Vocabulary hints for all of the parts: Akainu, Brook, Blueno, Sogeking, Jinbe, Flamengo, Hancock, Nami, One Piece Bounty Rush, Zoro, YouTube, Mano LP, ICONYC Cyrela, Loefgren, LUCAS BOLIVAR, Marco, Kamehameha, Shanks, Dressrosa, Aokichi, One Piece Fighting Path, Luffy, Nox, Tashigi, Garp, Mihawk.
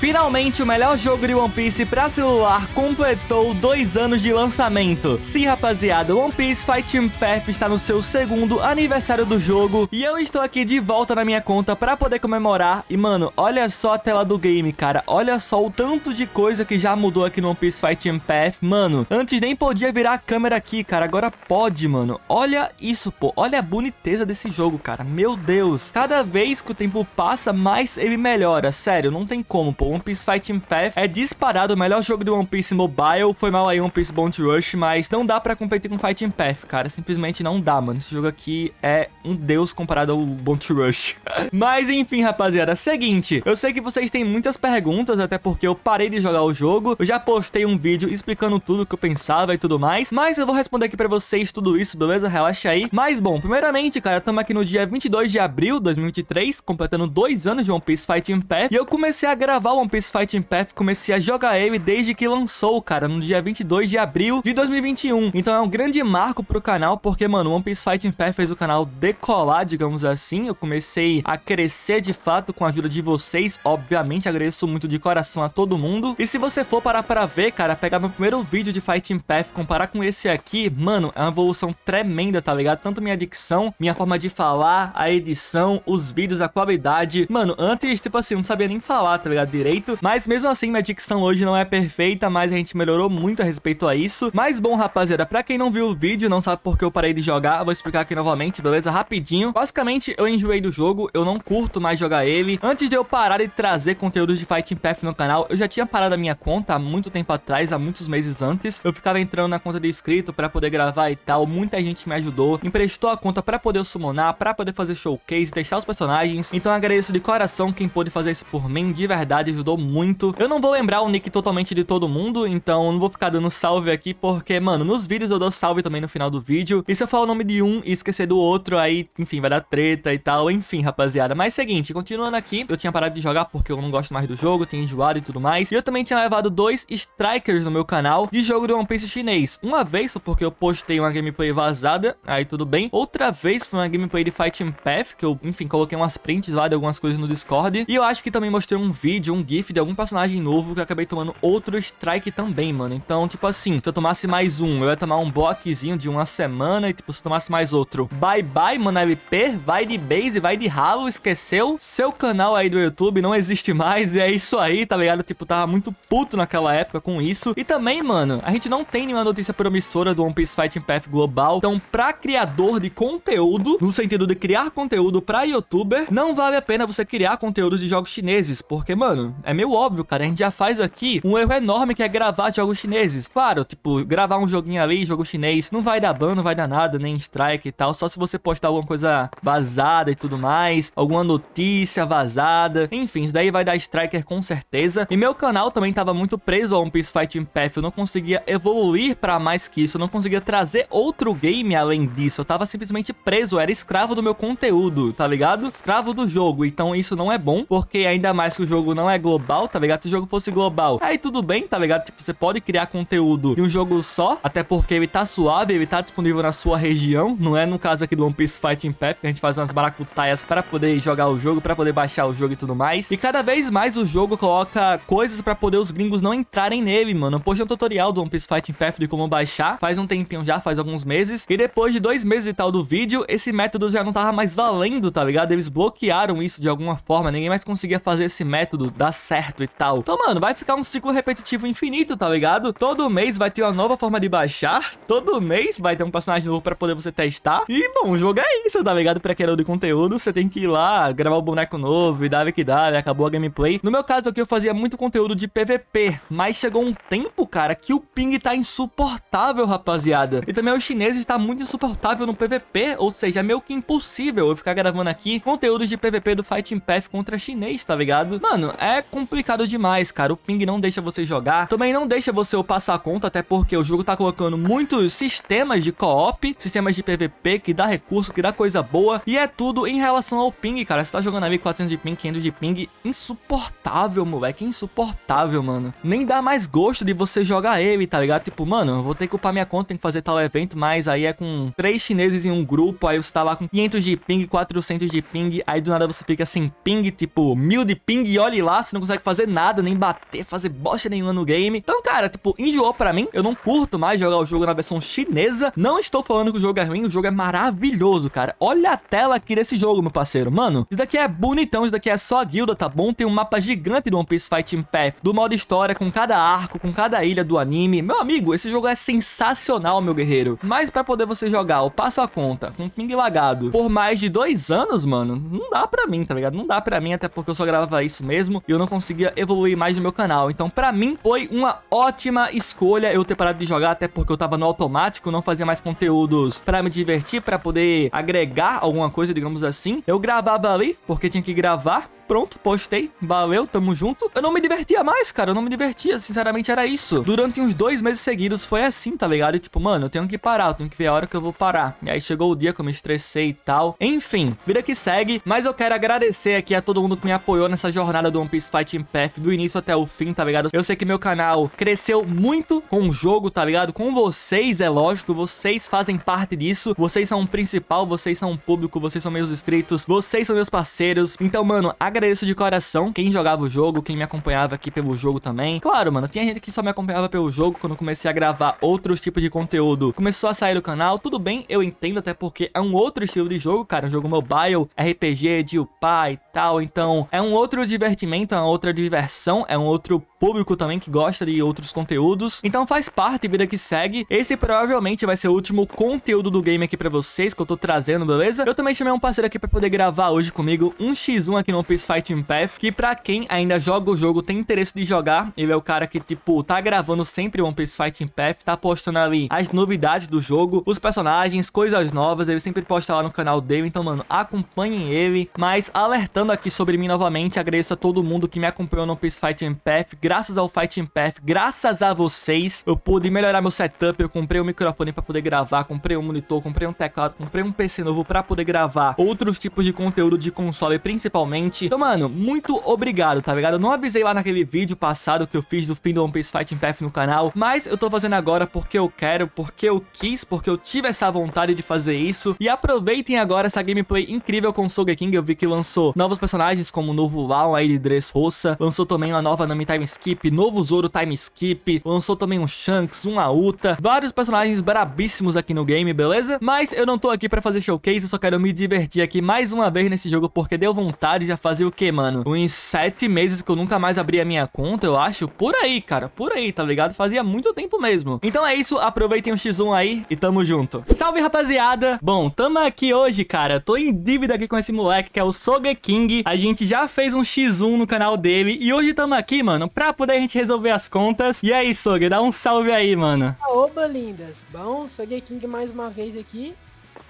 Finalmente, o melhor jogo de One Piece pra celular completou 2 anos de lançamento. Sim, rapaziada, One Piece Fighting Path está no seu 2º aniversário do jogo e eu estou aqui de volta na minha conta pra poder comemorar. E, mano, olha só a tela do game, cara. Olha só o tanto de coisa que já mudou aqui no One Piece Fighting Path. Mano, antes nem podia virar a câmera aqui, cara. Agora pode, mano. Olha isso, pô. Olha a boniteza desse jogo, cara. Meu Deus. Cada vez que o tempo passa, mais ele melhora. Sério, não tem como, pô. One Piece Fighting Path é disparado o melhor jogo de One Piece Mobile. Foi mal aí One Piece Bounty Rush, mas não dá pra competir com Fighting Path, cara. Simplesmente não dá, mano. Esse jogo aqui é um deus comparado ao Bounty Rush. Mas enfim, rapaziada, seguinte. Eu sei que vocês têm muitas perguntas, até porque eu parei de jogar o jogo. Eu já postei um vídeo explicando tudo que eu pensava e tudo mais, mas eu vou responder aqui pra vocês tudo isso, beleza? Relaxa aí. Mas bom, primeiramente, cara, estamos aqui no dia 22 de abril de 2023, completando 2 anos de One Piece Fighting Path. E eu comecei a gravar One Piece Fighting Path, comecei a jogar ele desde que lançou, cara, no dia 22 de abril de 2021. Então é um grande marco pro canal, porque, mano, One Piece Fighting Path fez o canal decolar, digamos assim. Eu comecei a crescer de fato com a ajuda de vocês. Obviamente, agradeço muito de coração a todo mundo. E se você for parar pra ver, cara, pegar meu primeiro vídeo de Fighting Path, comparar com esse aqui, mano, é uma evolução tremenda, tá ligado? Tanto minha dicção, minha forma de falar, a edição, os vídeos, a qualidade. Mano, antes, tipo assim, eu não sabia nem falar, tá ligado, direito. Mas mesmo assim, minha dicção hoje não é perfeita, mas a gente melhorou muito a respeito a isso. Mas bom, rapaziada, pra quem não viu o vídeo, não sabe por que eu parei de jogar, eu vou explicar aqui novamente, beleza? Rapidinho. Basicamente, eu enjoei do jogo, eu não curto mais jogar ele. Antes de eu parar de trazer conteúdo de Fighting Path no canal, eu já tinha parado a minha conta há muito tempo atrás, há muitos meses antes. Eu ficava entrando na conta de inscrito pra poder gravar e tal. Muita gente me ajudou, emprestou a conta pra poder eu summonar, pra poder fazer showcase, deixar os personagens. Então agradeço de coração quem pôde fazer isso por mim, de verdade, ajudou muito. Eu não vou lembrar o nick totalmente de todo mundo, então não vou ficar dando salve aqui, porque, mano, nos vídeos eu dou salve também no final do vídeo. E se eu falar o nome de um e esquecer do outro, aí, enfim, vai dar treta e tal, enfim, rapaziada. Mas seguinte, continuando aqui, eu tinha parado de jogar porque eu não gosto mais do jogo, tinha enjoado e tudo mais. E eu também tinha levado 2 strikers no meu canal de jogo de One Piece chinês. Uma vez foi porque eu postei uma gameplay vazada, aí tudo bem. Outra vez foi uma gameplay de Fighting Path, que eu, enfim, coloquei umas prints lá de algumas coisas no Discord. E eu acho que também mostrei um vídeo, um gif de algum personagem novo que eu acabei tomando outro strike também, mano. Então, tipo assim, se eu tomasse mais um, eu ia tomar um bloquezinho de uma semana e, tipo, se eu tomasse mais outro, bye bye, mano LP, vai de base, vai de ralo, esqueceu? Seu canal aí do YouTube não existe mais e é isso aí, tá ligado? Tipo, tava muito puto naquela época com isso. E também, mano, a gente não tem nenhuma notícia promissora do One Piece Fighting Path global. Então, pra criador de conteúdo, no sentido de criar conteúdo pra youtuber, não vale a pena você criar conteúdos de jogos chineses, porque, mano, é meio óbvio, cara, a gente já faz aqui um erro enorme que é gravar jogos chineses. Claro, tipo, gravar um joguinho ali, jogo chinês, não vai dar ban, não vai dar nada, nem strike e tal, só se você postar alguma coisa vazada e tudo mais, alguma notícia vazada, enfim, isso daí vai dar striker com certeza. E meu canal também tava muito preso a One Piece Fighting Path, eu não conseguia evoluir pra mais que isso, eu não conseguia trazer outro game além disso, eu tava simplesmente preso, eu era escravo do meu conteúdo, tá ligado? Escravo do jogo, então isso não é bom, porque ainda mais que o jogo não é global, tá ligado? Se o jogo fosse global, aí tudo bem, tá ligado? Tipo, você pode criar conteúdo de um jogo só, até porque ele tá suave, ele tá disponível na sua região, não é no caso aqui do One Piece Fighting Path, que a gente faz umas baracutaias pra poder jogar o jogo, pra poder baixar o jogo e tudo mais. E cada vez mais o jogo coloca coisas pra poder os gringos não entrarem nele, mano. Eu postei um tutorial do One Piece Fighting Path de como baixar, faz um tempinho já, faz alguns meses, e depois de 2 meses e tal do vídeo, esse método já não tava mais valendo, tá ligado? Eles bloquearam isso de alguma forma, ninguém mais conseguia fazer esse método dar certo e tal. Então, mano, vai ficar um ciclo repetitivo infinito, tá ligado? Todo mês vai ter uma nova forma de baixar, todo mês vai ter um personagem novo pra poder você testar. E, bom, o jogo é isso, tá ligado? Pra criador de conteúdo, você tem que ir lá, gravar o boneco novo e dá que dá, acabou a gameplay. No meu caso aqui, eu fazia muito conteúdo de PVP, mas chegou um tempo, cara, que o ping tá insuportável, rapaziada. E também o chinês está muito insuportável no PVP, ou seja, é meio que impossível eu ficar gravando aqui conteúdo de PVP do Fighting Path contra chinês, tá ligado? Mano, é complicado demais, cara. O ping não deixa você jogar, também não deixa você passar a conta, até porque o jogo tá colocando muitos sistemas de co-op, sistemas de PVP que dá recurso, que dá coisa boa, e é tudo em relação ao ping, cara. Você tá jogando ali 400 de ping, 500 de ping, insuportável, moleque, insuportável, mano. Nem dá mais gosto de você jogar ele, tá ligado? Tipo, mano, eu vou ter que upar minha conta, tem que fazer tal evento, mas aí é com 3 chineses em um grupo, aí você tá lá com 500 de ping, 400 de ping, aí do nada você fica sem ping, tipo, 1000 de ping, e olhe lá, você não consegue fazer nada, nem bater, fazer bosta nenhuma no game. Então, cara, tipo, enjoou pra mim. Eu não curto mais jogar o jogo na versão chinesa. Não estou falando que o jogo é ruim, o jogo é maravilhoso, cara. Olha a tela aqui desse jogo, meu parceiro. Mano, isso daqui é bonitão, isso daqui é só a guilda, tá bom? Tem um mapa gigante do One Piece Fighting Path, do modo história, com cada arco, com cada ilha do anime. Meu amigo, esse jogo é sensacional, meu guerreiro. Mas pra poder você jogar o passo a conta, com ping lagado, por mais de 2 anos, mano, não dá pra mim, tá ligado? Não dá pra mim, até porque eu só gravava isso mesmo e eu não conseguia evoluir mais no meu canal. Então, pra mim, foi uma ótima escolha eu ter parado de jogar, até porque eu tava no automático, não fazia mais conteúdos pra me divertir, pra poder agregar alguma coisa, digamos assim. Eu gravava ali, porque tinha que gravar. Pronto, postei, valeu, tamo junto. Eu não me divertia mais, cara, eu não me divertia, sinceramente era isso. Durante uns 2 meses seguidos foi assim, tá ligado? E tipo, mano, eu tenho que parar, eu tenho que ver a hora que eu vou parar. E aí chegou o dia que eu me estressei e tal. Enfim, vida que segue, mas eu quero agradecer aqui a todo mundo que me apoiou nessa jornada do One Piece Fighting Path, do início até o fim, tá ligado? Eu sei que meu canal cresceu muito com o jogo, tá ligado? Com vocês, é lógico, vocês fazem parte disso, vocês são o principal, vocês são o público, vocês são meus inscritos, vocês são meus parceiros. Então, mano, agradeço de coração quem jogava o jogo, quem me acompanhava aqui pelo jogo também. Claro, mano, tinha gente que só me acompanhava pelo jogo quando eu comecei a gravar outros tipos de conteúdo. Começou a sair do canal, tudo bem, eu entendo, até porque é um outro estilo de jogo, cara. Um jogo mobile, RPG, de upar e tal. Então, é um outro divertimento, é uma outra diversão, é um outro público também que gosta de outros conteúdos. Então faz parte, vida que segue. Esse provavelmente vai ser o último conteúdo do game aqui pra vocês, que eu tô trazendo, beleza? Eu também chamei um parceiro aqui pra poder gravar hoje comigo um X1 aqui no One Piece Fighting Path, que pra quem ainda joga o jogo, tem interesse de jogar, ele é o cara que, tipo, tá gravando sempre One Piece Fighting Path, tá postando ali as novidades do jogo, os personagens, coisas novas, ele sempre posta lá no canal dele. Então, mano, acompanhem ele. Mas alertando aqui sobre mim novamente, agradeço a todo mundo que me acompanhou no One Piece Fighting Path. Graças ao Fighting Path, graças a vocês, eu pude melhorar meu setup, eu comprei um microfone pra poder gravar, comprei um monitor, comprei um teclado, comprei um PC novo pra poder gravar outros tipos de conteúdo de console, principalmente. Então, mano, muito obrigado, tá ligado? Eu não avisei lá naquele vídeo passado que eu fiz do fim do One Piece Fighting Path no canal, mas eu tô fazendo agora porque eu quero, porque eu quis, porque eu tive essa vontade de fazer isso. E aproveitem agora essa gameplay incrível com o Sogeking. Eu vi que lançou novos personagens, como o novo Law aí de Dressrosa, lançou também uma nova Nami Time Skip, novo Zoro Time Skip, lançou também um Shanks, um Auta, vários personagens brabíssimos aqui no game, beleza? Mas eu não tô aqui pra fazer showcase, eu só quero me divertir aqui mais uma vez nesse jogo, porque deu vontade. Já fazia o que, mano? Uns 7 meses que eu nunca mais abri a minha conta, eu acho. Por aí, cara, por aí, tá ligado? Fazia muito tempo mesmo. Então é isso, aproveitem o X1 aí e tamo junto. Salve, rapaziada! Bom, tamo aqui hoje, cara. Tô em dívida aqui com esse moleque que é o Sogeking. A gente já fez um X1 no canal dele e hoje tamo aqui, mano, pra poder a gente resolver as contas. E aí, Soge, dá um salve aí, mano. Oba, lindas. Bom, Sogeking mais uma vez aqui.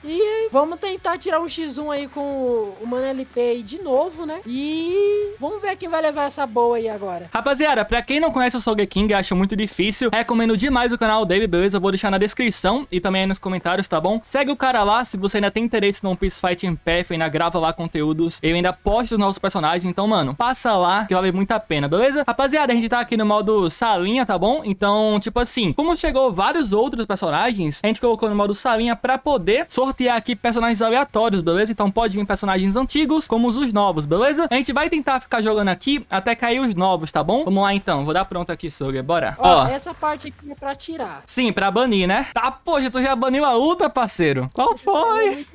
E vamos tentar tirar um X1 aí com o Mano LP aí de novo, né? E vamos ver quem vai levar essa boa aí agora. Rapaziada, pra quem não conhece o Sogeking, acho muito difícil, recomendo demais o canal dele, beleza? Eu vou deixar na descrição e também aí nos comentários, tá bom? Segue o cara lá, se você ainda tem interesse no One Piece Fighting Path, ainda grava lá conteúdos, ele ainda posta os novos personagens. Então, mano, passa lá, que vale muito a pena, beleza? Rapaziada, a gente tá aqui no modo salinha, tá bom? Então, tipo assim, como chegou vários outros personagens, a gente colocou no modo salinha pra poder sortear aqui personagens aleatórios, beleza? Então pode vir personagens antigos, como os novos, beleza? A gente vai tentar ficar jogando aqui até cair os novos, tá bom? Vamos lá, então. Vou dar pronto aqui, Soga. Bora. Ó, essa parte aqui é pra tirar. Sim, pra banir, né? Tá, poxa, tu já baniu a outra, parceiro. Qual foi?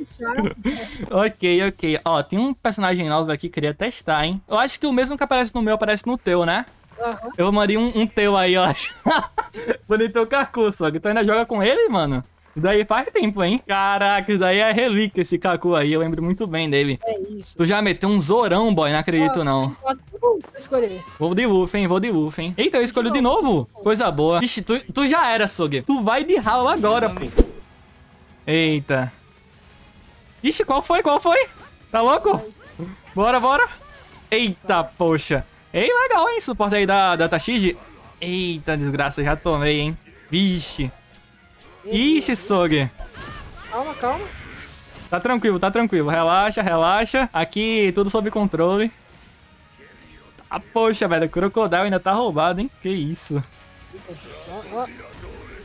Ok. Ó, tem um personagem novo aqui que queria testar, hein? Eu acho que o mesmo que aparece no meu aparece no teu, né? Uhum. Eu mandei um teu aí, ó. Boniteu o Kaku, Soga. Tu ainda joga com ele, mano? Isso daí faz tempo, hein? Caraca, isso daí é relíquia, esse Kaku aí. Eu lembro muito bem dele. É isso. Tu já meteu um Zorão, boy. Não acredito, não. Vou de Luffy, hein? Eita, eu escolho de novo? Coisa boa. Ixi, tu já era, Soge. Tu vai de Hall agora, pô. Eita. Ixi, qual foi? Tá louco? Bora. Eita, poxa. Ei, legal, hein? Suporte aí da Tashigi. Eita, desgraça. Já tomei, hein? Vixe. Ixi, Soge. Calma. Tá tranquilo. Relaxa. Aqui, tudo sob controle. Ah, poxa, velho. O Crocodile ainda tá roubado, hein? Que isso.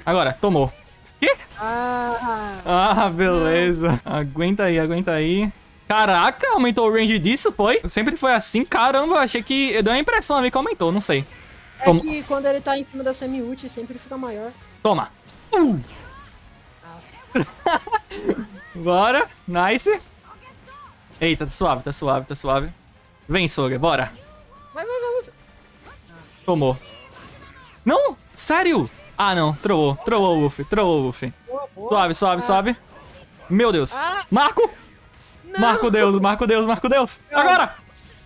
Agora, tomou. Quê? Ah, beleza. Aguenta aí. Caraca, aumentou o range disso, foi? Sempre foi assim? Caramba, achei que... Deu a impressão a mim que aumentou, não sei. É Toma. Que quando ele tá em cima da semi-ult, sempre fica maior. Toma! Bora, nice. Eita, tá suave, tá suave, tá suave. Vem, Soga, bora. Vai, vai, vai. Tomou. Não, sério? Ah, não, trollou, trollou o Luffy, trollou o Luffy. Suave, suave, suave. Meu Deus. Marco! Não. Marco Deus, Marco Deus, Marco Deus. Agora!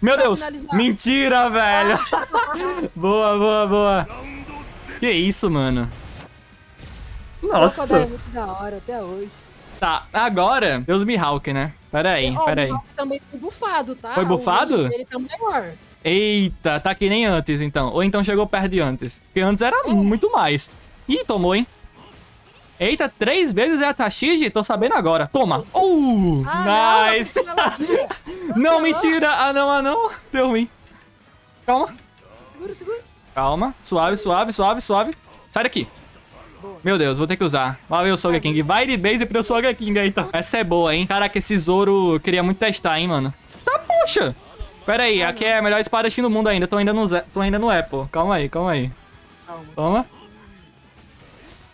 Meu Deus. Mentira, velho. Boa, boa, boa. Que isso, mano. Nossa. É muito da hora até hoje. Tá, agora, Deus Mihawk, né? Pera aí, pera aí. O Mihawk também foi bufado, tá? Foi bufado? Ele tá maior. Eita, tá que nem antes, então. Ou então chegou perto de antes. Porque antes era muito mais. Ih, tomou, hein? Eita, 3 vezes é a Tashiji? Tô sabendo agora. Toma. Nice. Não, mentira. Ah, não, ah, não. Deu ruim. Calma. Segura, segura. Calma. Suave, suave, suave, suave. Sai daqui. Meu Deus, vou ter que usar. Valeu, Sogeking. Vai de base pro Sogeking aí, então. Essa é boa, hein? Caraca, esse Zoro queria muito testar, hein, mano. Tá, poxa. Pera aí, aqui é a melhor espadachim do mundo ainda. Tô ainda no Apple. Calma aí, calma aí. Toma.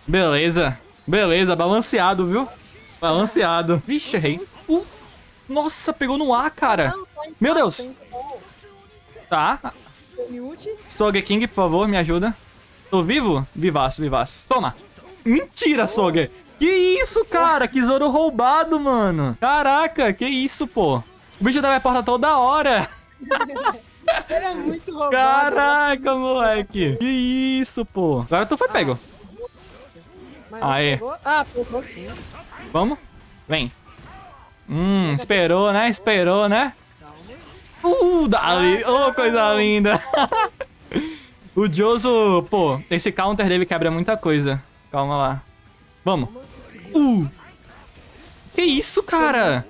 Beleza. Beleza, balanceado, viu? Balanceado. Vixe, errei. Nossa, pegou no ar, cara. Meu Deus. Tá. Sogeking, por favor, me ajuda. Tô vivo? Vivaço, vivaço. Toma. Mentira, Soge. Que isso, cara? Que Zoro roubado, mano. Caraca, que isso, pô. O bicho da minha porta toda hora. Ele é muito roubado. Caraca, moleque. Que isso, pô. Agora tu foi pego. Aê. Ah, pegou sim. Vamos? Vem. Esperou, né? Esperou, né? Dali. Oh, coisa linda. O Joso, pô, esse counter dele quebra muita coisa. Calma lá. Vamos. Que isso, cara?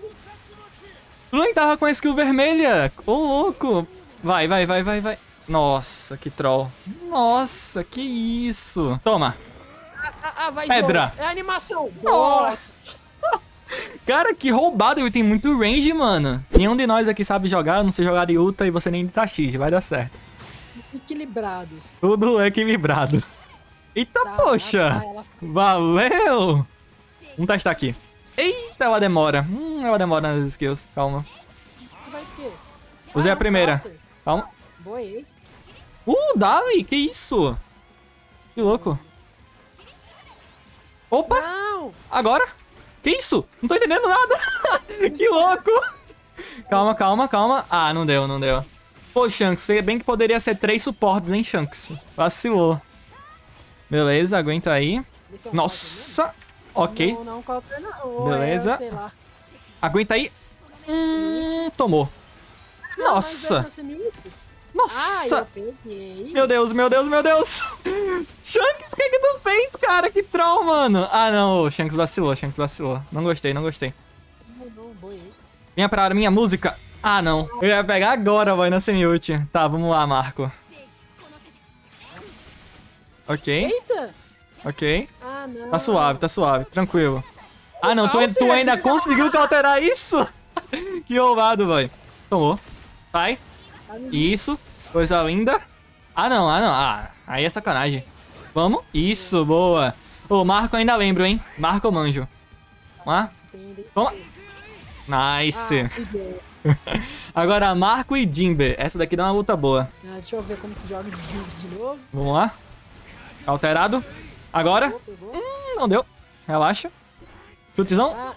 Tu nem tava com a skill vermelha. Ô, louco. Vai, vai, vai, vai, vai. Nossa, que troll. Nossa, que isso. Toma. Vai, pedra. É animação. Nossa. Cara, que roubado. Ele tem muito range, mano. Nenhum de nós aqui sabe jogar. Não sei jogar de Uta e você nem de Tashiji. Vai dar certo. Equilibrados. Tudo equilibrado. Eita, tá, poxa. Ela... Valeu. Vamos testar aqui. Eita, ela demora. Ela demora nas skills. Calma. Usei a primeira. Calma. Boei. Dali. Que isso? Que louco. Opa. Não. Agora. Que isso? Não tô entendendo nada. Que louco. Calma, calma, calma. Ah, não deu, não deu. Pô, Shanks, se bem que poderia ser 3 suportes, hein, Shanks? Vacilou. Beleza, aguenta aí. Nossa! Ok. Beleza. Aguenta aí. Tomou. Nossa! Nossa! Meu Deus, meu Deus, meu Deus! Shanks, o que é que tu fez, cara? Que troll, mano! Ah, não, Shanks vacilou, Shanks vacilou. Não gostei, não gostei. Venha pra minha música! Ah, não. Eu ia pegar agora, vai, na semi-ult. Tá, vamos lá, Marco. Ok. Eita. Ok. Ah, não. Tá suave, tá suave. Tranquilo. Ah, não. Tu ainda conseguiu alterar isso? Que roubado, vai. Tomou. Vai. Isso. Coisa linda. Ah, não. Ah, não. Ah, aí é sacanagem. Vamos. Isso, boa. Ô, Marco ainda lembro, hein. Marco manjo. Vamos lá. Vamos lá. Nice. Agora, Marco e Jimbe. Essa daqui dá uma luta boa. Deixa eu ver como tu joga de Jimbe de novo. Vamos lá. Alterado. Agora. Não deu. Relaxa. Chutezão.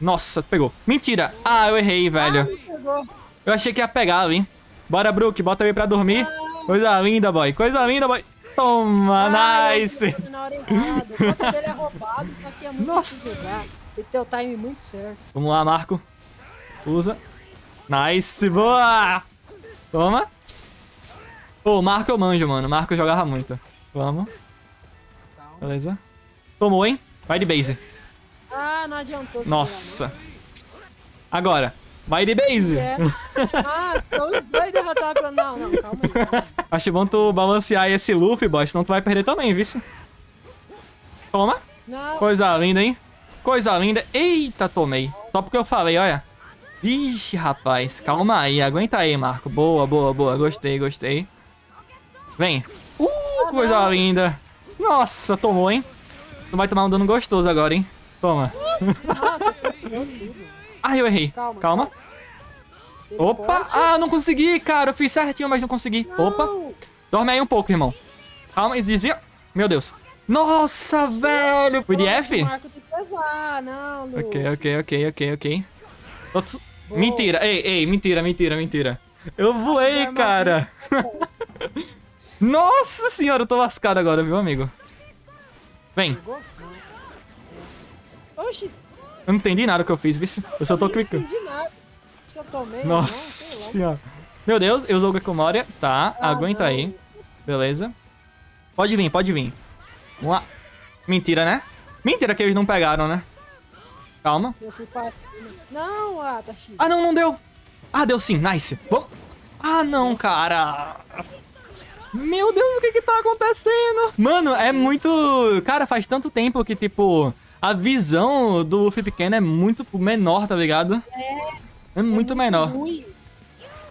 Nossa, pegou. Mentira. Ah, eu errei, velho. Eu achei que ia pegar ali. Bora, Brook. Bota ele pra dormir. Coisa linda, boy. Coisa linda, boy. Toma, nice. Nossa. E teu time muito certo. Vamos lá, Marco. Usa. Nice, boa! Toma. Ô, Marco eu manjo, mano. Marco jogava muito. Vamos. Beleza. Tomou, hein? Vai de base. Ah, não adiantou. Nossa. Agora. Vai de base. É. Ah, os dois derrotaram. Não, não, calma aí. Acho bom tu balancear esse Luffy, boy. Senão tu vai perder também, viu? Toma. Não. Coisa linda, hein? Coisa linda. Eita, tomei. Só porque eu falei, olha. Vixe, rapaz. Calma aí. Aguenta aí, Marco. Boa, boa, boa. Gostei, gostei. Vem. Coisa linda. Nossa, tomou, hein? Tu vai tomar um dano gostoso agora, hein? Toma. Ah, eu errei. Calma. Calma. Opa. Ah, não consegui, cara. Eu fiz certinho, mas não consegui. Opa. Dorme aí um pouco, irmão. Calma. E dizia... Meu Deus. Nossa, velho. PDF? Ok, ok, ok, ok, ok. Mentira. Ei, ei. Mentira, mentira, mentira. Eu voei, cara. Nossa senhora, eu tô lascado agora, meu amigo. Vem. Oxi. Eu não entendi nada que eu fiz, viu? Eu só tô clicando. Não entendi nada. Só tomei. Nossa senhora. Meu Deus, eu jogo com Moria. Tá, aguenta aí. Beleza. Pode vir, pode vir. Vamos lá. Mentira, né? Mentira que eles não pegaram, né? Calma. Eu fui para... Não, Atachi. Ah, não, não deu. Ah, deu sim, nice. Vamos. Ah, não, cara. Meu Deus, o que que tá acontecendo? Mano, é muito... Cara, faz tanto tempo que, tipo... A visão do Luffy pequeno é muito menor, tá ligado? É muito menor.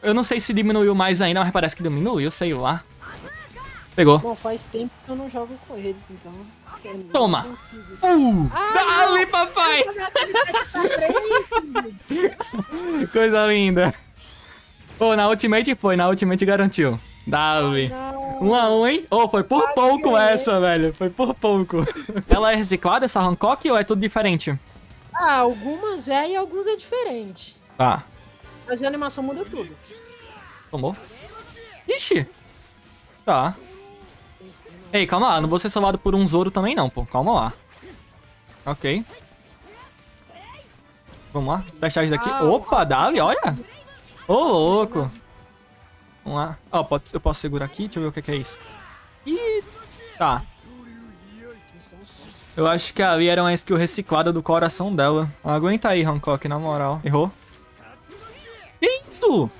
Eu não sei se diminuiu mais ainda, mas parece que diminuiu, sei lá. Pegou. Bom, faz tempo que eu não jogo com eles, então... Toma! Dá-lhe, papai! Coisa linda. Pô, na Ultimate foi, na Ultimate garantiu. Dali. 1 a 1, hein? Oh, foi por pouco essa, velho. Foi por pouco. Ela é reciclada, essa Hancock, ou é tudo diferente? Ah, algumas é e alguns é diferente. Tá. Mas a animação muda tudo. Tomou. Ixi. Tá. Ei, calma lá. Não vou ser salvado por um Zoro também, não, pô. Calma lá. Ok. Vamos lá. Testar isso daqui. Opa, Dali, olha. Ô, louco. Vamos lá. Ó, eu posso segurar aqui? Deixa eu ver o que é isso. Ih, tá. Eu acho que ali era uma skill reciclada do coração dela. Aguenta aí, Hancock, na moral. Errou. Que isso?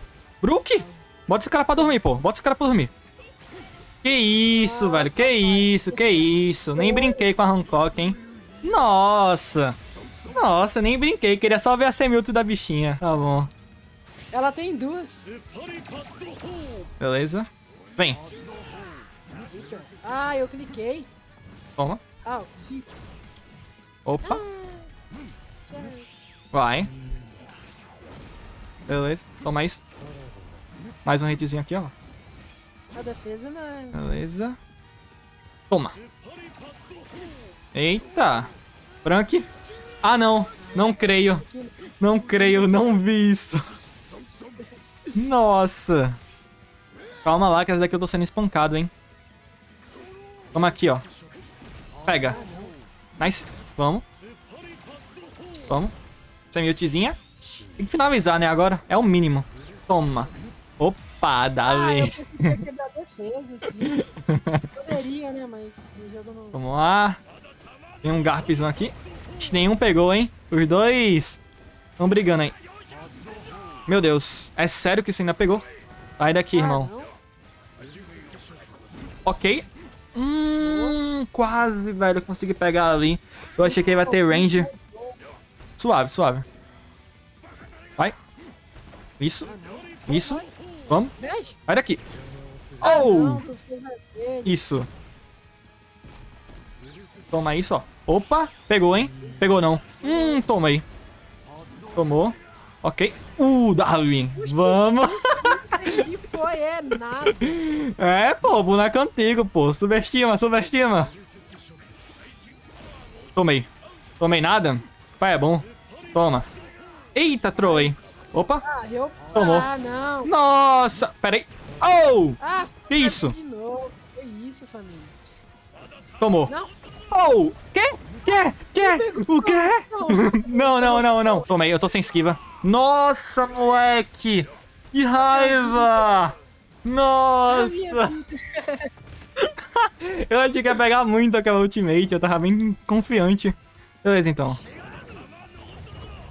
Brook? Bota esse cara pra dormir, pô. Bota esse cara pra dormir. Que isso, velho. Que isso, que isso. Nem brinquei com a Hancock, hein. Nossa. Nossa, nem brinquei. Queria só ver a semilta da bichinha. Tá bom. Ela tem duas. Beleza. Vem. Ah, eu cliquei. Toma. Ah, opa. Vai. Beleza. Toma isso. Mais um hitzinho aqui, ó. A defesa, mano. Beleza. Toma. Eita. Frank. Ah, não. Não creio. Não creio. Não vi isso. Nossa. Calma lá, que essa daqui eu tô sendo espancado, hein. Toma aqui, ó. Pega. Nice. Vamos. Vamos. Semiltezinha. Tem que finalizar, né, agora. É o mínimo. Toma. Opa, dali. Eu quebrar defesa, assim. Poderia, né, mas o jogo não... Vamos lá. Tem um garpizão aqui. Nenhum pegou, hein. Os dois estão brigando aí. Meu Deus, é sério que você ainda pegou? Sai daqui, irmão. Ok. Quase, velho, consegui pegar ali. Eu achei que ele vai ter range. Suave, suave. Vai. Isso. Isso. Vamos. Sai daqui. Oh! Isso. Toma isso, ó. Opa, pegou, hein? Pegou não. Toma aí. Tomou. Ok. Darwin. Vamos. É, pô, boneco antigo, pô. Subestima, subestima. Tomei. Tomei nada? Pai, é bom. Toma. Eita, trollei. Opa. Tomou. Nossa. Pera aí. Oh! Que isso? Tomou. Oh! Quê? Quê? Quê? O quê? Não, não, não, não. Tomei, eu tô sem esquiva. Nossa, moleque! Que raiva! Nossa! Eu achei que ia pegar muito aquela ultimate. Eu tava bem confiante. Beleza, então.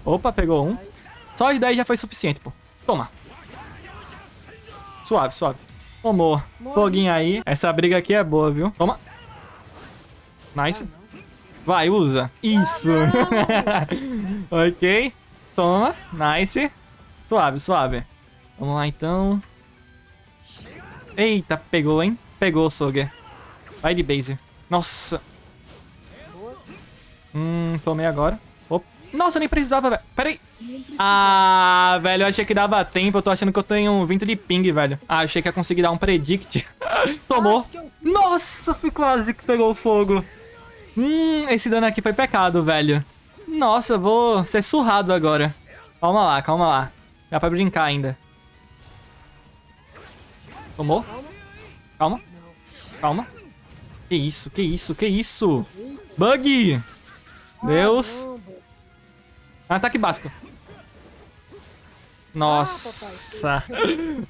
Opa, pegou um. Só os 10 já foi suficiente, pô. Toma. Suave, suave. Tomou. Foguinho aí. Essa briga aqui é boa, viu? Toma. Nice. Vai, usa. Isso. Ok. Toma. Nice. Suave, suave. Vamos lá, então. Eita, pegou, hein? Pegou, Soge. Vai de base. Nossa. Tomei agora. Opa. Nossa, eu nem precisava, velho. Pera aí. Ah, velho, eu achei que dava tempo. Eu tô achando que eu tenho 20 de ping, velho. Ah, achei que ia conseguir dar um predict. Tomou. Nossa, fui quase que pegou fogo. Esse dano aqui foi pecado, velho. Nossa, eu vou ser surrado agora. Calma lá, calma lá. Dá pra brincar ainda. Tomou. Calma. Calma. Que isso, que isso, que isso. Bug. Deus. Ataque básico. Nossa.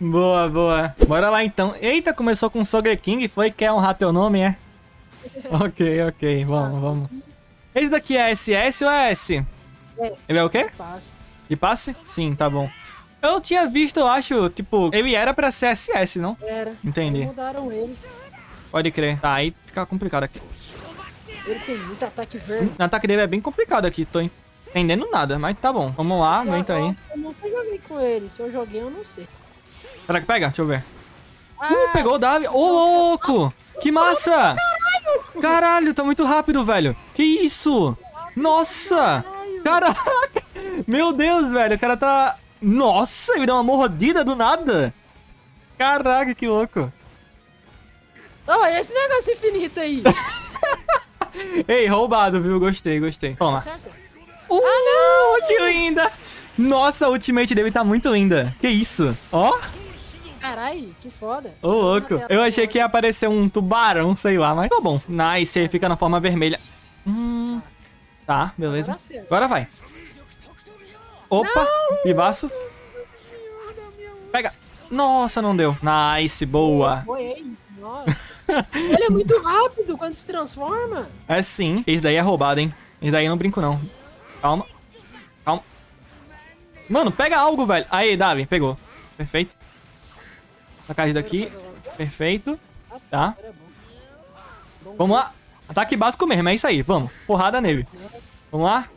Boa, boa. Bora lá, então. Eita, começou com Sogeking. Foi que é honrar teu nome, é? Ok, ok. Vamos, vamos. Esse daqui é SS ou é S? Ele é o quê? De passe? Sim, tá bom. Eu tinha visto, eu acho, tipo, ele era pra ser SS, não? Era. Entendi. Mudaram ele. Pode crer. Tá, aí fica complicado aqui. Ele tem muito ataque verde. O ataque dele é bem complicado aqui, tô entendendo nada, mas tá bom. Vamos lá, aguenta aí. Eu nunca joguei com ele, se eu joguei eu não sei. Será que pega? Deixa eu ver. Ah, pegou o Davi. Ô, louco! Que massa! Caralho! Caralho, tá muito rápido, velho. Que isso? Nossa! Caraca! Meu Deus, velho, o cara tá... Nossa, ele deu uma mordida do nada. Caraca, que louco. Olha esse negócio infinito aí. Ei, roubado, viu? Gostei, gostei. Toma. Não! Útil ainda. Nossa, a ultimate dele tá muito linda. Que isso? Ó. Carai, que foda. Ô, louco. Eu achei que ia aparecer um tubarão, sei lá, mas tá bom. Nice, ele fica na forma vermelha. Tá, beleza. Agora vai. Opa, vivaço. Pega. Nossa, não deu. Nice, boa. Ele é muito rápido quando se transforma. É sim. Esse daí é roubado, hein. Esse daí eu não brinco, não. Calma. Calma. Mano, pega algo, velho. Aí, Davi, pegou. Perfeito. Sacar isso daqui. Perfeito. Tá. Vamos lá. Ataque básico mesmo, é isso aí. Vamos. Porrada nele. Vamos lá.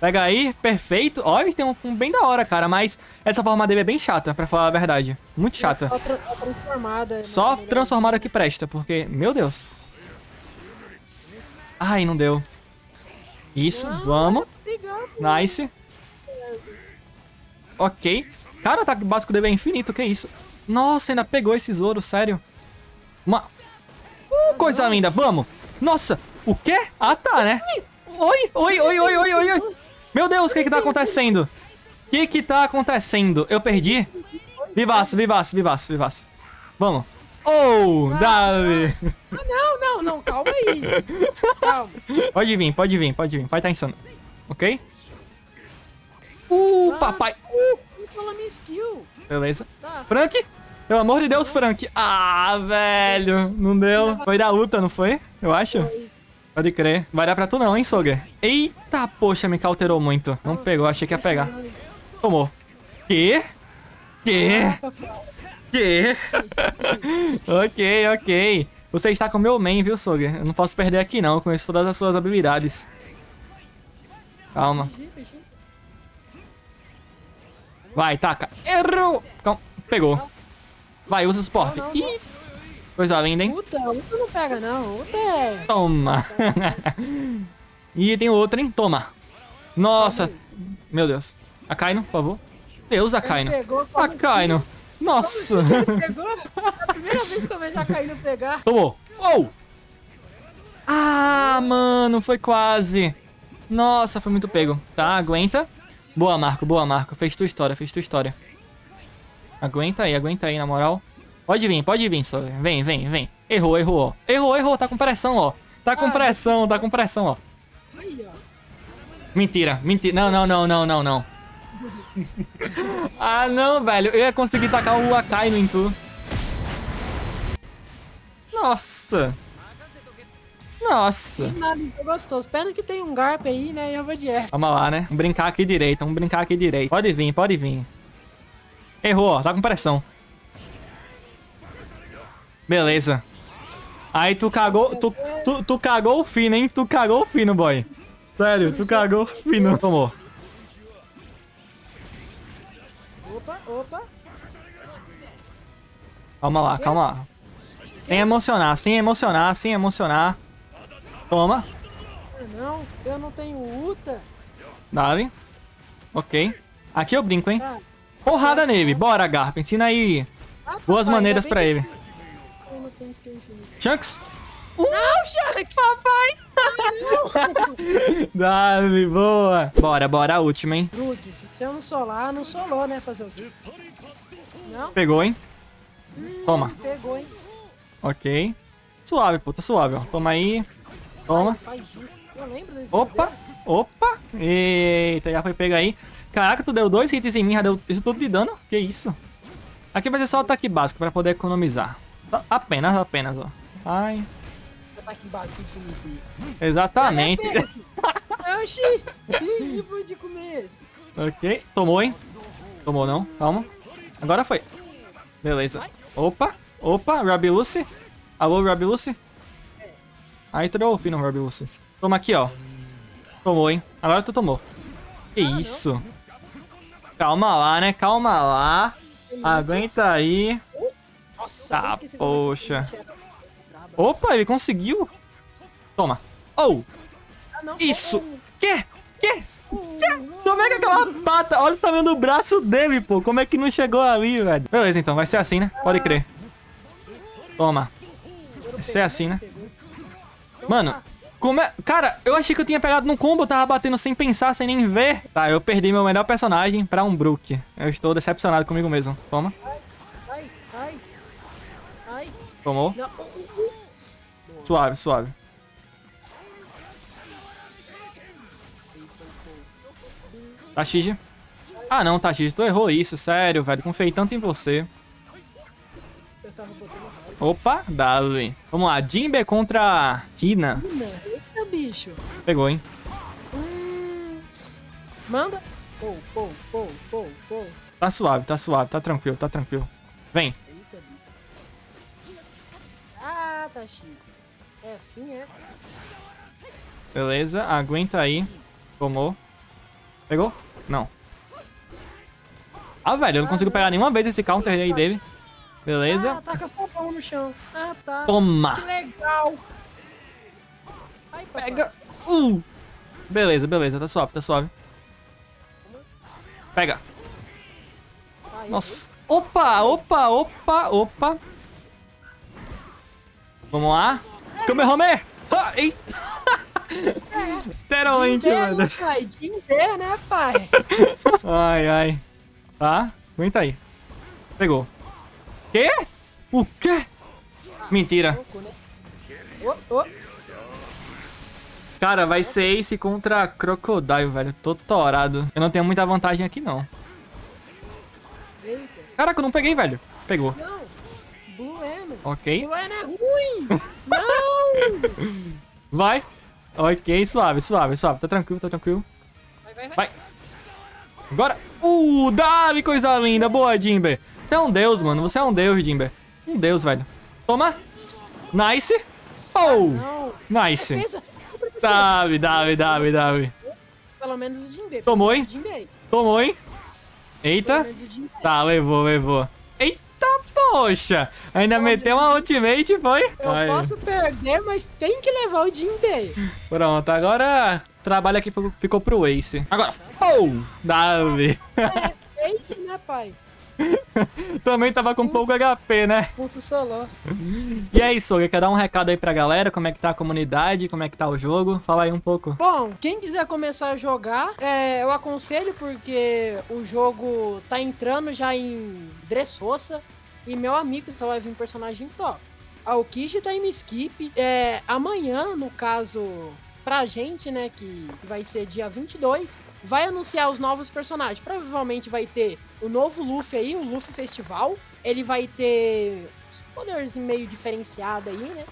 Pega aí, perfeito. Ó, eles têm um bem da hora, cara. Mas essa forma dele é bem chata, pra falar a verdade. Muito chata. Só transformada que presta, porque... Meu Deus. Ai, não deu. Isso, vamos. Nice. Ok. Cara, o ataque básico dele é infinito, que isso? Nossa, ainda pegou esse Zoro, sério. Uma... coisa linda, vamos. Nossa, o quê? Ah, tá, né? Oi, oi, oi, oi, oi, oi, oi. Meu Deus, o que que tá acontecendo? O que que tá acontecendo? Eu perdi? Vivaço, vivaço, vivaço, vivaço. Vamos. Oh, Davi. Não, não, não, calma aí. Calma. Pode vir, pode vir, pode vir. Pai tá insano. Ok? Papai. Beleza. Frank? Pelo amor de Deus, Frank. Ah, velho. Não deu. Foi da luta, não foi? Eu acho. Pode crer. Vai dar pra tu não, hein, Soga? Eita, poxa, me cauterou muito. Não pegou, achei que ia pegar. Tomou. Quê? Quê? Quê? Ok, ok. Você está com o meu main, viu, Soga? Eu não posso perder aqui, não. Eu conheço todas as suas habilidades. Calma. Vai, taca. Errou! Calma. Pegou. Vai, usa o suporte. Ih! Coisa linda, hein? Luta não pega, não. Luta é... Toma. E tem outro, hein? Toma. Nossa. Meu Deus. Akaino, por favor. Deus, Akaino. Akaino. Nossa. É a primeira vez que eu vejo Akaino pegar. Tomou. Oh! Ah, mano. Foi quase. Nossa, foi muito pego. Tá, aguenta. Boa, Marco. Boa, Marco. Fez tua história. Fez tua história. Aguenta aí, na moral. Pode vir, só vem, vem, vem. Errou, errou, ó. Errou, errou, tá com pressão, ó. Tá com pressão, tá com pressão, ó. Mentira, mentira. Não, não, não, não, não, não. Ah, não, velho. Eu ia conseguir tacar o Akainu em tu. Nossa. Nossa. Gostoso. Pena que tem um Garp aí, né? Eu vou de erro. Vamos lá, né? Vamos brincar aqui direito, vamos brincar aqui direito. Pode vir, pode vir. Errou, ó. Tá com pressão. Beleza. Aí tu cagou, tu cagou o fino, hein? Tu cagou o fino, boy. Sério, tu cagou o fino. Tomou. Opa. Calma lá, calma lá. Sem emocionar, sem emocionar, sem emocionar. Toma. Não, eu não tenho luta. Dale. Ok. Aqui eu brinco, hein? Tá. Porrada nele. Bora, Garp. Ensina aí. Ah, boas papai, maneiras pra ele. Eu não tenho Shanks. Não, Shanks. Papai. Dale, boa. Bora, bora. A última, hein? Dude, se eu não solar, não solou, né? Fazer o quê? Não? Pegou, hein? Toma. Pegou, hein? Ok. Suave, puta. Suave, ó. Toma aí. Toma. Opa. Opa. Eita, já foi pegar aí. Caraca, tu deu 2 hits em mim, já deu isso tudo de dano. Que isso? Aqui vai ser só ataque básico pra poder economizar. Apenas, apenas, ó. Ai. Ataque básico de exatamente. Oxi, que pude comer esse. Ok, tomou, hein? Tomou não, calma. Agora foi. Beleza. Opa, opa, Rabiluce. Alô, Rabiluce. Aí tu deu o fim no Rabiluce. Toma aqui, ó. Tomou, hein? Agora tu tomou. Que isso? Não. Calma lá, né? Calma lá. Aguenta aí. Nossa, tá, poxa. Opa, ele conseguiu. Toma. Oh! Isso! Que? Que? Como é que aquela pata? Olha o tamanho do braço dele, pô. Como é que não chegou ali, velho? Beleza, então. Vai ser assim, né? Pode crer. Toma. Vai ser assim, né? Mano... Como é? Cara, eu achei que eu tinha pegado num combo, eu tava batendo sem pensar, sem nem ver. Tá, eu perdi meu melhor personagem pra um Brook. Eu estou decepcionado comigo mesmo. Toma. Ai, ai, ai. Tomou. Não. Suave, suave. Tashige. Ah não, Tashige, tu errou isso, sério, velho. Confiei tanto em você. Eu tava botando... Opa, dale. Vamos lá, Jinbe contra Hina. Eita, bicho. Pegou, hein? Manda. Pou, pou, pou, pou, pou. Tá suave, tá suave, tá tranquilo, tá tranquilo. Vem. Eita, bicho. Ah, tá chique. É assim, é? Beleza, aguenta aí. Tomou. Pegou? Não. Ah, velho, eu não consigo pegar nenhuma vez esse counter aí dele. Beleza? Ah, tá com a sopão no chão. Ah, tá. Toma. Que legal. Ai, pega. Beleza, beleza. Tá suave, tá suave. Pega. Ai, nossa. Opa, opa, opa, opa. Vamos lá. É. Kamehameha. Ah, eita. É. Literalmente, mano. Jinbe, né, pai? Ai, ai. Tá? Aguenta aí. Pegou. Quê? O quê? Mentira. Cara, vai ser Ace contra Crocodile, velho. Tô torado. Eu não tenho muita vantagem aqui, não. Caraca, eu não peguei, velho. Pegou. Não. Blueno. Ok. Blueno é ruim. Não. Vai. Ok, suave, suave, suave. Tá tranquilo, tá tranquilo. Vai, vai, vai. Vai. Agora. Dale, coisa linda. Boa, Jinbe. Você é um deus, mano. Você é um deus, Jinbe. Um deus, velho. Toma. Nice. Oh. Ah, nice. Dave, Dave, Dave, Dave. Pelo menos o Jinbe. Tomou, hein? Tomou, hein? Eita. Tá, levou, levou. Eita, poxa. Ainda meteu uma ultimate, foi? Eu posso perder, mas tem que levar o Jinbe. Pronto, agora o trabalho aqui ficou pro Ace. Agora. Oh. Dave. É Ace, né, pai? Também tava com pouco HP, né? Puto solou. E aí, Soga, quer dar um recado aí pra galera? Como é que tá a comunidade? Como é que tá o jogo? Fala aí um pouco. Bom, quem quiser começar a jogar, eu aconselho porque o jogo tá entrando já em Dressrosa e meu amigo só vai vir um personagem top. A Aokichi tá em skip. Amanhã, no caso, pra gente, né, que vai ser dia 22... vai anunciar os novos personagens. Provavelmente vai ter o novo Luffy aí, o Luffy Festival. Ele vai ter poderzinho meio diferenciado aí, né?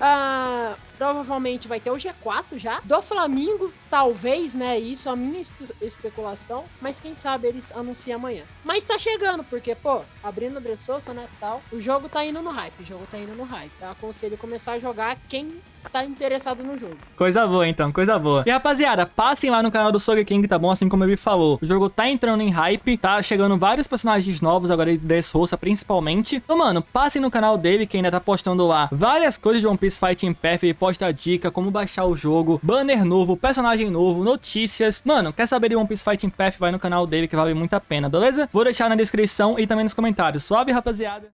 Provavelmente vai ter o G4 já. Do Flamengo, talvez, né? Isso é a minha especulação. Mas quem sabe eles anunciam amanhã. Mas tá chegando, porque, pô, abrindo a Dressosa, né, tal. O jogo tá indo no hype, o jogo tá indo no hype. Eu aconselho começar a jogar quem tá interessado no jogo. Coisa boa, então, coisa boa. E, rapaziada, passem lá no canal do Sogeking, tá bom? Assim como ele falou, o jogo tá entrando em hype, tá chegando vários personagens novos, agora de Dressrosa, principalmente. Então, mano, passem no canal dele, que ainda tá postando lá várias coisas de One Piece Fighting Path. Ele posta dica, como baixar o jogo, banner novo, personagem novo, notícias. Mano, quer saber de One Piece Fighting Path? Vai no canal dele, que vale muito a pena, beleza? Vou deixar na descrição e também nos comentários. Suave, rapaziada?